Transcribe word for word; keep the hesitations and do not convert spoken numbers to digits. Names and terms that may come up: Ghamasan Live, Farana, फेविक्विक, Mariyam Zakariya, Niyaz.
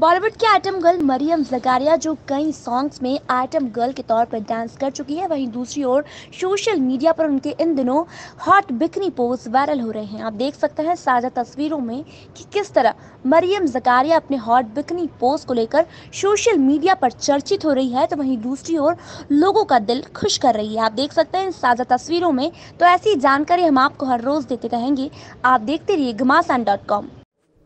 बॉलीवुड की item girl Maryam Zacharia जो कई सॉन्ग्स में आइटम गर्ल के तौर पर डांस कर चुकी है, वहीं दूसरी ओर सोशल मीडिया पर उनके इन दिनों हॉट बिकनी पोज वायरल हो रहे हैं। आप देख सकते हैं साझा तस्वीरों में कि किस तरह मरियम ज़कारिया अपने हॉट बिकनी पोज को लेकर सोशल मीडिया पर चर्चित हो रही है, तो वहीं दूसरी ओर लोगों का दिल खुश कर रही है। आप देख सकते हैं साझा तस्वीरों में। तो ऐसी जानकारी हम आपको हर रोज देते रहेंगे। आप देखते रहिए घमासान डॉट कॉम।